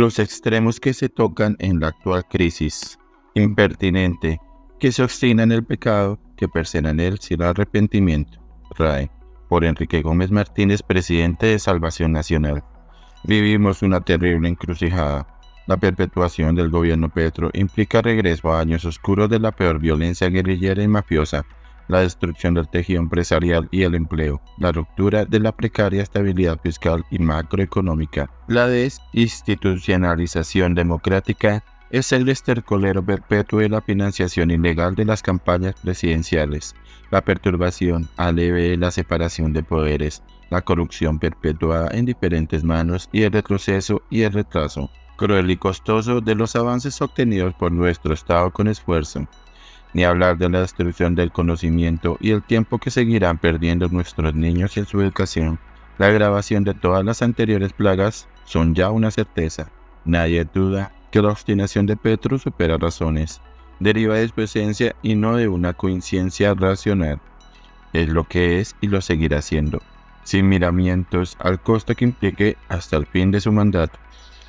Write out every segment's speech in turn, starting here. los extremos que se tocan en la actual crisis, impertinente, que se obstina en el pecado, que persevera en él sin arrepentimiento. RAE, por Enrique Gómez Martínez, presidente de Salvación Nacional. Vivimos una terrible encrucijada. La perpetuación del gobierno Petro implica regreso a años oscuros de la peor violencia guerrillera y mafiosa, la destrucción del tejido empresarial y el empleo, la ruptura de la precaria estabilidad fiscal y macroeconómica. La desinstitucionalización democrática es el estercolero perpetuo de la financiación ilegal de las campañas presidenciales, la perturbación aleve de la separación de poderes, la corrupción perpetuada en diferentes manos y el retroceso y el retraso cruel y costoso de los avances obtenidos por nuestro Estado con esfuerzo. Ni hablar de la destrucción del conocimiento y el tiempo que seguirán perdiendo nuestros niños en su educación. La agravación de todas las anteriores plagas son ya una certeza. Nadie duda que la obstinación de Petro supera razones, deriva de su esencia y no de una coincidencia racional. Es lo que es y lo seguirá siendo, sin miramientos al costo que implique hasta el fin de su mandato.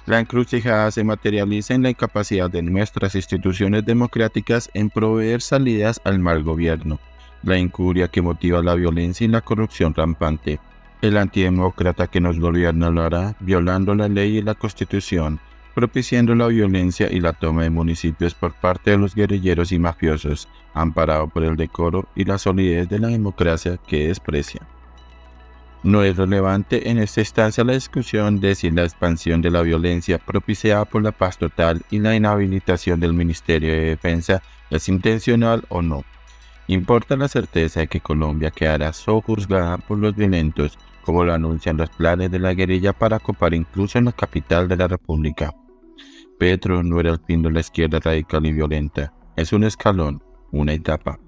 La encrucijada se materializa en la incapacidad de nuestras instituciones democráticas en proveer salidas al mal gobierno, la incuria que motiva la violencia y la corrupción rampante, el antidemócrata que nos gobierna lo hará violando la ley y la constitución, propiciando la violencia y la toma de municipios por parte de los guerrilleros y mafiosos, amparado por el decoro y la solidez de la democracia que desprecia. No es relevante en esta instancia la discusión de si la expansión de la violencia propiciada por la paz total y la inhabilitación del Ministerio de Defensa es intencional o no. Importa la certeza de que Colombia quedará sojuzgada por los violentos, como lo anuncian los planes de la guerrilla para ocupar incluso en la capital de la República. Petro no era el fin de la izquierda radical y violenta, es un escalón, una etapa.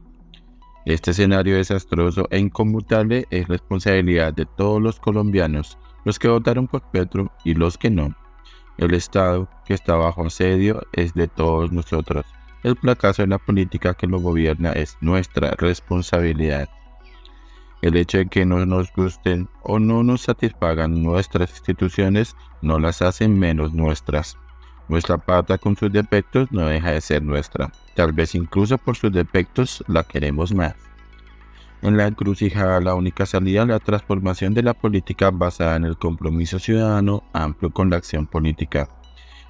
Este escenario desastroso e inconmutable es responsabilidad de todos los colombianos, los que votaron por Petro y los que no. El Estado, que está bajo asedio, es de todos nosotros. El fracaso de la política que lo gobierna es nuestra responsabilidad. El hecho de que no nos gusten o no nos satisfagan nuestras instituciones no las hacen menos nuestras. Nuestra patria con sus defectos no deja de ser nuestra. Tal vez incluso por sus defectos la queremos más. En la encrucijada la única salida es la transformación de la política basada en el compromiso ciudadano amplio con la acción política.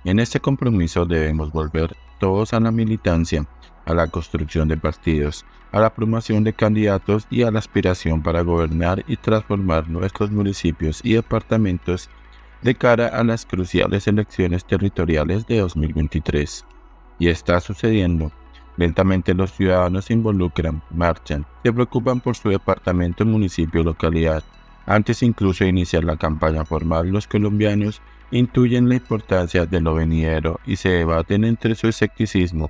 En este compromiso debemos volver todos a la militancia, a la construcción de partidos, a la formación de candidatos y a la aspiración para gobernar y transformar nuestros municipios y departamentos de cara a las cruciales elecciones territoriales de 2023. Y está sucediendo. Lentamente los ciudadanos se involucran, marchan, se preocupan por su departamento, municipio, localidad. Antes incluso de iniciar la campaña formal, los colombianos intuyen la importancia de lo venidero y se debaten entre su escepticismo,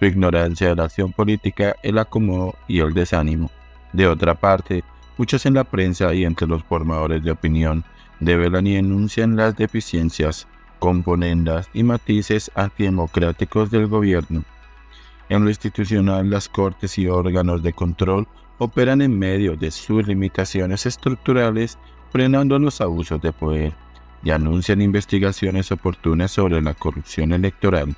su ignorancia de la acción política, el acomodo y el desánimo. De otra parte, muchos en la prensa y entre los formadores de opinión develan y enuncian las deficiencias, componendas y matices antidemocráticos del gobierno. En lo institucional, las cortes y órganos de control operan en medio de sus limitaciones estructurales, frenando los abusos de poder, y anuncian investigaciones oportunas sobre la corrupción electoral.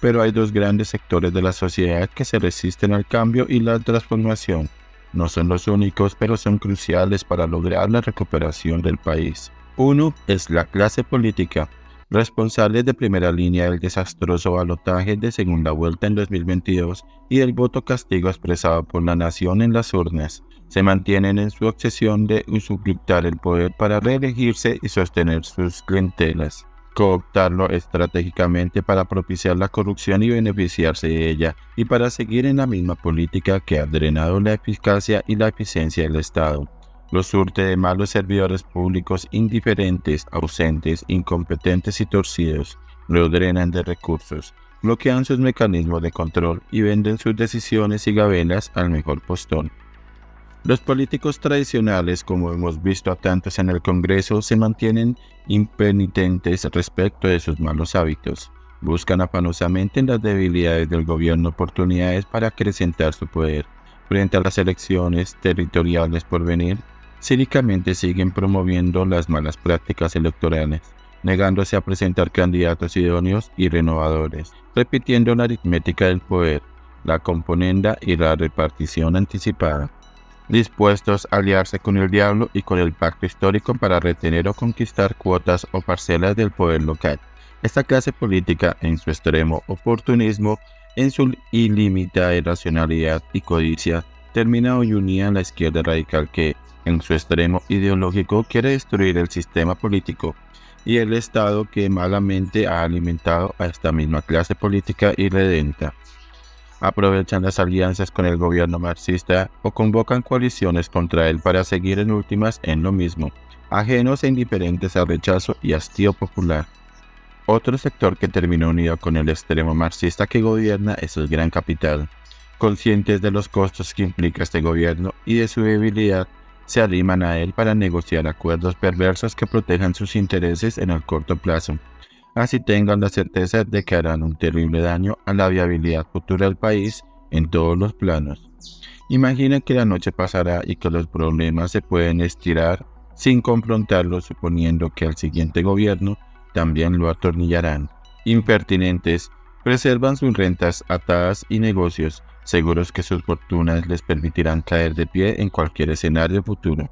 Pero hay dos grandes sectores de la sociedad que se resisten al cambio y la transformación. No son los únicos, pero son cruciales para lograr la recuperación del país. Uno es la clase política, responsable de primera línea del desastroso balotaje de segunda vuelta en 2022 y del voto castigo expresado por la nación en las urnas. Se mantienen en su obsesión de usufructar el poder para reelegirse y sostener sus clientelas, cooptarlo estratégicamente para propiciar la corrupción y beneficiarse de ella, y para seguir en la misma política que ha drenado la eficacia y la eficiencia del Estado. Los surte de malos servidores públicos indiferentes, ausentes, incompetentes y torcidos, lo drenan de recursos, bloquean sus mecanismos de control y venden sus decisiones y gabelas al mejor postor. Los políticos tradicionales, como hemos visto a tantos en el Congreso, se mantienen impenitentes respecto de sus malos hábitos. Buscan afanosamente en las debilidades del gobierno oportunidades para acrecentar su poder. Frente a las elecciones territoriales por venir, cínicamente siguen promoviendo las malas prácticas electorales, negándose a presentar candidatos idóneos y renovadores, repitiendo la aritmética del poder, la componenda y la repartición anticipada, dispuestos a aliarse con el diablo y con el pacto histórico para retener o conquistar cuotas o parcelas del poder local. Esta clase política, en su extremo oportunismo, en su ilimitada irracionalidad y codicia, termina hoy unida a la izquierda radical que, en su extremo ideológico, quiere destruir el sistema político y el Estado que malamente ha alimentado a esta misma clase política irredenta. Aprovechan las alianzas con el gobierno marxista o convocan coaliciones contra él para seguir en últimas en lo mismo, ajenos e indiferentes al rechazo y hastío popular. Otro sector que termina unido con el extremo marxista que gobierna es el gran capital. Conscientes de los costos que implica este gobierno y de su debilidad, se arriman a él para negociar acuerdos perversos que protejan sus intereses en el corto plazo. Así tengan la certeza de que harán un terrible daño a la viabilidad futura del país en todos los planos. Imaginen que la noche pasará y que los problemas se pueden estirar sin confrontarlos, suponiendo que al siguiente gobierno también lo atornillarán. Impertinentes, preservan sus rentas atadas y negocios, seguros que sus fortunas les permitirán caer de pie en cualquier escenario futuro.